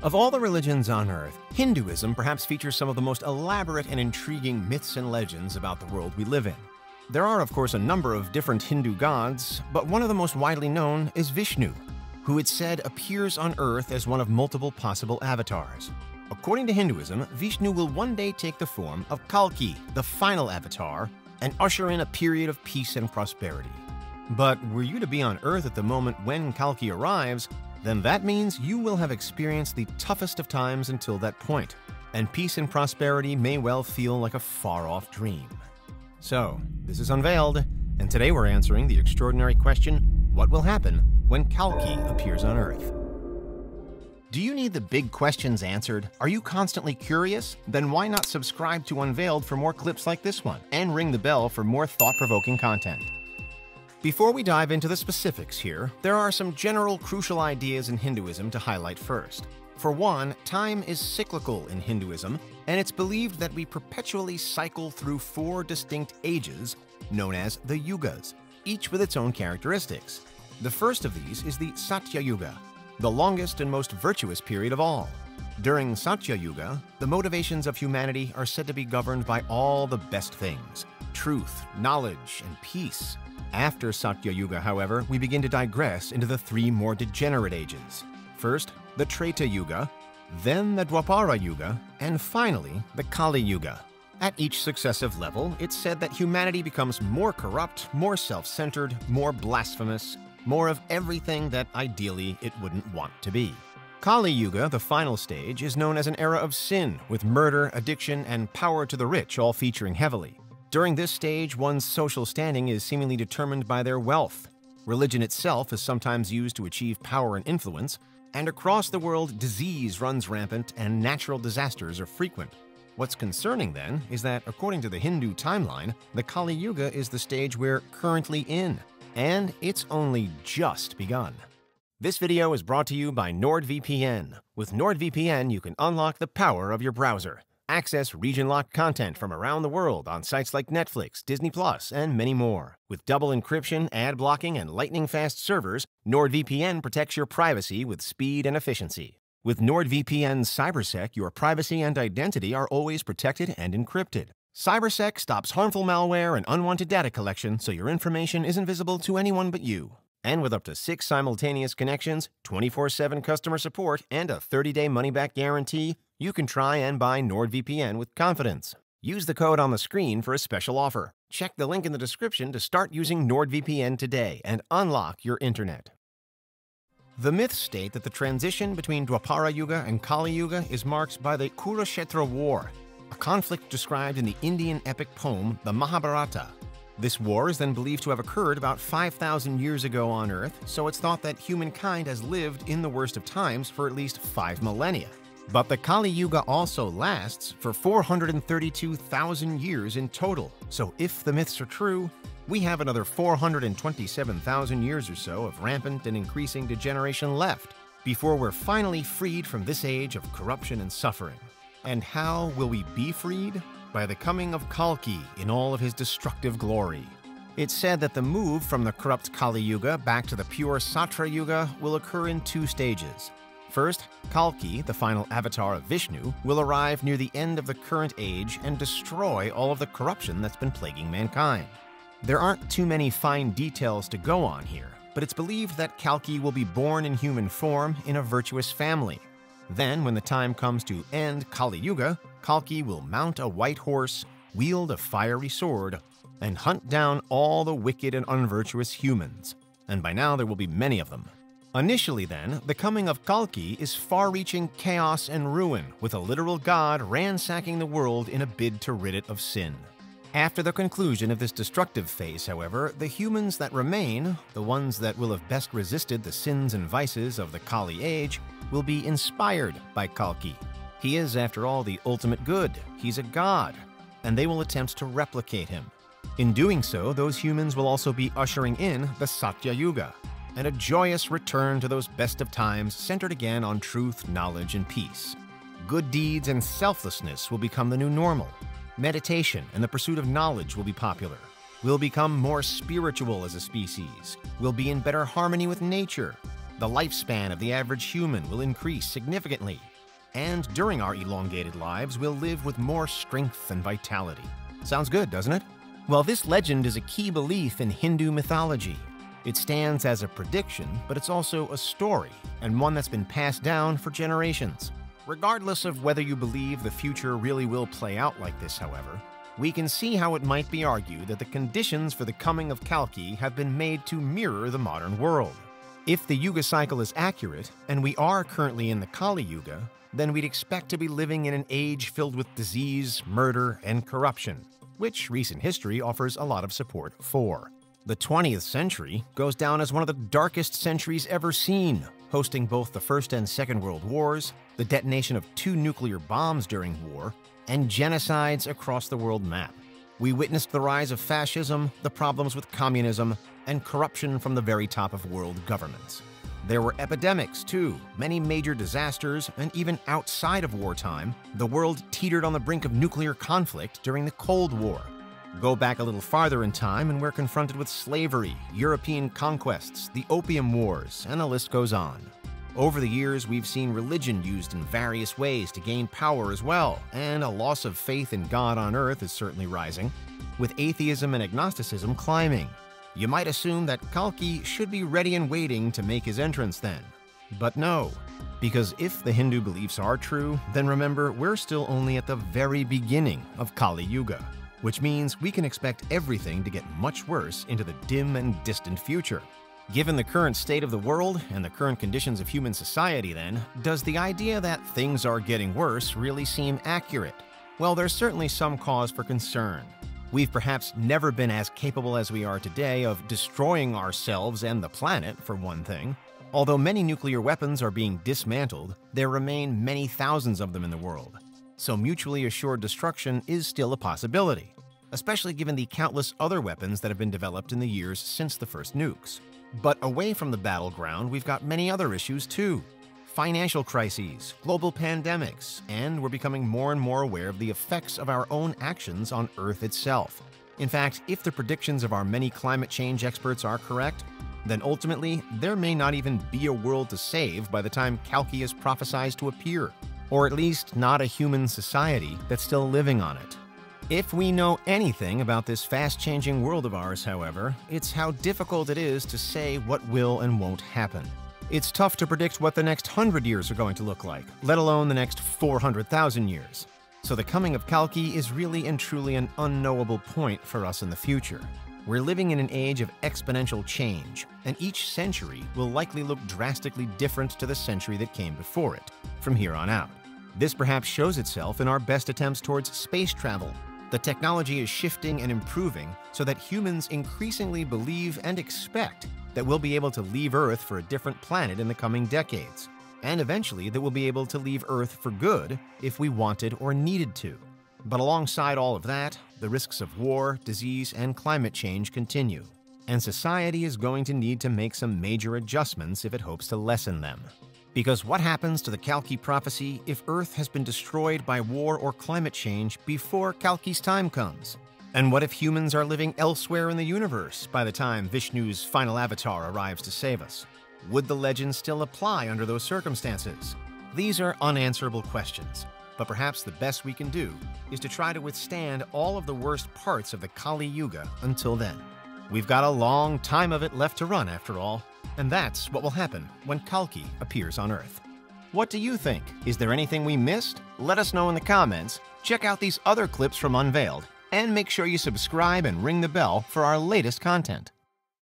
Of all the religions on Earth, Hinduism perhaps features some of the most elaborate and intriguing myths and legends about the world we live in. There are, of course, a number of different Hindu gods, but one of the most widely known is Vishnu, who it's said appears on Earth as one of multiple possible avatars. According to Hinduism, Vishnu will one day take the form of Kalki, the final avatar, and usher in a period of peace and prosperity. But were you to be on Earth at the moment when Kalki arrives, then that means you will have experienced the toughest of times until that point, and peace and prosperity may well feel like a far-off dream. So, this is Unveiled, and today we're answering the extraordinary question, what will happen when Kalki appears on Earth? Do you need the big questions answered? Are you constantly curious? Then why not subscribe to Unveiled for more clips like this one, and ring the bell for more thought-provoking content. Before we dive into the specifics here, there are some general crucial ideas in Hinduism to highlight first. For one, time is cyclical in Hinduism, and it's believed that we perpetually cycle through four distinct ages, known as the Yugas, each with its own characteristics. The first of these is the Satya Yuga, the longest and most virtuous period of all. During Satya Yuga, the motivations of humanity are said to be governed by all the best things: truth, knowledge, and peace. After Satya Yuga, however, we begin to digress into the three more degenerate ages. First, the Treta Yuga, then the Dwapara Yuga, and finally, the Kali Yuga. At each successive level, it's said that humanity becomes more corrupt, more self-centered, more blasphemous, more of everything that ideally it wouldn't want to be. Kali Yuga, the final stage, is known as an era of sin, with murder, addiction, and power to the rich all featuring heavily. During this stage, one's social standing is seemingly determined by their wealth. Religion itself is sometimes used to achieve power and influence, and across the world, disease runs rampant and natural disasters are frequent. What's concerning, then, is that, according to the Hindu timeline, the Kali Yuga is the stage we're currently in, and it's only just begun. This video is brought to you by NordVPN. With NordVPN, you can unlock the power of your browser, access region-locked content from around the world on sites like Netflix, Disney+, and many more. With double encryption, ad blocking, and lightning-fast servers, NordVPN protects your privacy with speed and efficiency. With NordVPN CyberSec, your privacy and identity are always protected and encrypted. CyberSec stops harmful malware and unwanted data collection so your information isn't visible to anyone but you. And with up to 6 simultaneous connections, 24/7 customer support, and a 30-day money-back guarantee, you can try and buy NordVPN with confidence. Use the code on the screen for a special offer. Check the link in the description to start using NordVPN today and unlock your internet. The myths state that the transition between Dwapara Yuga and Kali Yuga is marked by the Kurukshetra War, a conflict described in the Indian epic poem, the Mahabharata. This war is then believed to have occurred about 5,000 years ago on Earth, so it's thought that humankind has lived in the worst of times for at least 5 millennia. But the Kali Yuga also lasts for 432,000 years in total, so if the myths are true, we have another 427,000 years or so of rampant and increasing degeneration left before we're finally freed from this age of corruption and suffering. And how will we be freed? By the coming of Kalki in all of his destructive glory. It's said that the move from the corrupt Kali Yuga back to the pure Satya Yuga will occur in 2 stages. First, Kalki, the final avatar of Vishnu, will arrive near the end of the current age and destroy all of the corruption that's been plaguing mankind. There aren't too many fine details to go on here, but it's believed that Kalki will be born in human form in a virtuous family. Then, when the time comes to end Kali Yuga, Kalki will mount a white horse, wield a fiery sword, and hunt down all the wicked and unvirtuous humans. And by now there will be many of them. Initially, then, the coming of Kalki is far-reaching chaos and ruin, with a literal god ransacking the world in a bid to rid it of sin. After the conclusion of this destructive phase, however, the humans that remain, the ones that will have best resisted the sins and vices of the Kali age, will be inspired by Kalki. He is, after all, the ultimate good. He's a god, and they will attempt to replicate him. In doing so, those humans will also be ushering in the Satya Yuga, and a joyous return to those best of times centered again on truth, knowledge, and peace. Good deeds and selflessness will become the new normal. Meditation and the pursuit of knowledge will be popular. We'll become more spiritual as a species. We'll be in better harmony with nature. the lifespan of the average human will increase significantly, and during our elongated lives, we'll live with more strength and vitality. Sounds good, doesn't it? Well, this legend is a key belief in Hindu mythology. It stands as a prediction, but it's also a story, and one that's been passed down for generations. Regardless of whether you believe the future really will play out like this, however, we can see how it might be argued that the conditions for the coming of Kalki have been made to mirror the modern world. If the Yuga cycle is accurate, and we are currently in the Kali Yuga, then we'd expect to be living in an age filled with disease, murder, and corruption, which recent history offers a lot of support for. The 20th century goes down as one of the darkest centuries ever seen, hosting both the First and Second World Wars, the detonation of 2 nuclear bombs during war, and genocides across the world map. We witnessed the rise of fascism, the problems with communism, and corruption from the very top of world governments. There were epidemics, too, many major disasters, and even outside of wartime, the world teetered on the brink of nuclear conflict during the Cold War. Go back a little farther in time and we're confronted with slavery, European conquests, the Opium Wars, and the list goes on. Over the years, we've seen religion used in various ways to gain power as well, and a loss of faith in God on earth is certainly rising, with atheism and agnosticism climbing. You might assume that Kalki should be ready and waiting to make his entrance then. But no, because if the Hindu beliefs are true, then remember, we're still only at the very beginning of Kali Yuga, which means we can expect everything to get much worse into the dim and distant future. Given the current state of the world and the current conditions of human society then, does the idea that things are getting worse really seem accurate? Well, there's certainly some cause for concern. We've perhaps never been as capable as we are today of destroying ourselves and the planet, for one thing. Although many nuclear weapons are being dismantled, there remain many thousands of them in the world. So mutually assured destruction is still a possibility, especially given the countless other weapons that have been developed in the years since the first nukes. But away from the battleground, we've got many other issues too. Financial crises, global pandemics, and we're becoming more and more aware of the effects of our own actions on Earth itself. In fact, if the predictions of our many climate change experts are correct, then ultimately there may not even be a world to save by the time Kalki is prophesied to appear, or at least not a human society that's still living on it. If we know anything about this fast-changing world of ours, however, it's how difficult it is to say what will and won't happen. It's tough to predict what the next 100 years are going to look like, let alone the next 400,000 years. So the coming of Kalki is really and truly an unknowable point for us in the future. We're living in an age of exponential change, and each century will likely look drastically different to the century that came before it, from here on out. This perhaps shows itself in our best attempts towards space travel. The technology is shifting and improving so that humans increasingly believe and expect that we'll be able to leave Earth for a different planet in the coming decades, and eventually that we'll be able to leave Earth for good if we wanted or needed to. But alongside all of that, the risks of war, disease, and climate change continue, and society is going to need to make some major adjustments if it hopes to lessen them. Because what happens to the Kalki prophecy if Earth has been destroyed by war or climate change before Kalki's time comes? And what if humans are living elsewhere in the universe by the time Vishnu's final avatar arrives to save us? Would the legend still apply under those circumstances? These are unanswerable questions, but perhaps the best we can do is to try to withstand all of the worst parts of the Kali Yuga until then. We've got a long time of it left to run, after all. And that's what will happen when Kalki appears on Earth. What do you think? Is there anything we missed? Let us know in the comments. Check out these other clips from Unveiled, and make sure you subscribe and ring the bell for our latest content.